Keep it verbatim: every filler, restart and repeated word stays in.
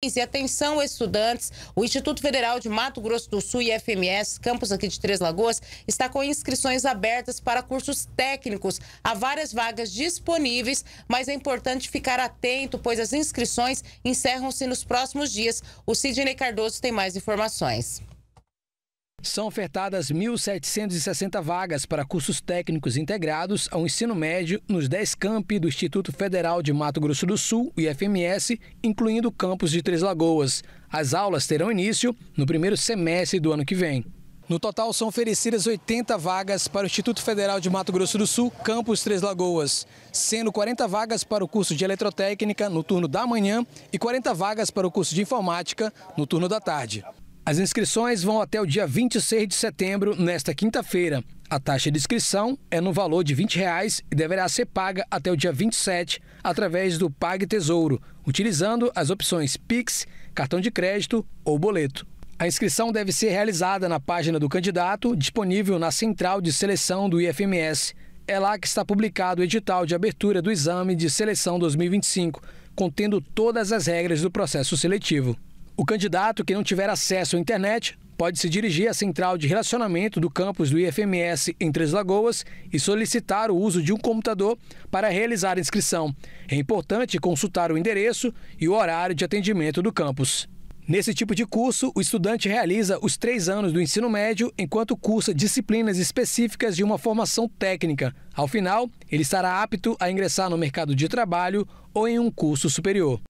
E atenção, estudantes, o Instituto Federal de Mato Grosso do Sul e F M S, campus aqui de Três Lagoas, está com inscrições abertas para cursos técnicos. Há várias vagas disponíveis, mas é importante ficar atento, pois as inscrições encerram-se nos próximos dias. O Sidney Cardoso tem mais informações. São ofertadas mil setecentas e sessenta vagas para cursos técnicos integrados ao ensino médio nos dez campi do Instituto Federal de Mato Grosso do Sul e F M S, incluindo o campus de Três Lagoas. As aulas terão início no primeiro semestre do ano que vem. No total, são oferecidas oitenta vagas para o Instituto Federal de Mato Grosso do Sul, campus Três Lagoas, sendo quarenta vagas para o curso de Eletrotécnica no turno da manhã e quarenta vagas para o curso de Informática no turno da tarde. As inscrições vão até o dia vinte e seis de setembro, nesta quinta-feira. A taxa de inscrição é no valor de vinte reais e deverá ser paga até o dia vinte e sete, através do PagTesouro, utilizando as opções PIX, cartão de crédito ou boleto. A inscrição deve ser realizada na página do candidato, disponível na central de seleção do I F M S. É lá que está publicado o edital de abertura do exame de seleção dois mil e vinte e cinco, contendo todas as regras do processo seletivo. O candidato que não tiver acesso à internet pode se dirigir à central de relacionamento do campus do I F M S em Três Lagoas e solicitar o uso de um computador para realizar a inscrição. É importante consultar o endereço e o horário de atendimento do campus. Nesse tipo de curso, o estudante realiza os três anos do ensino médio enquanto cursa disciplinas específicas de uma formação técnica. Ao final, ele estará apto a ingressar no mercado de trabalho ou em um curso superior.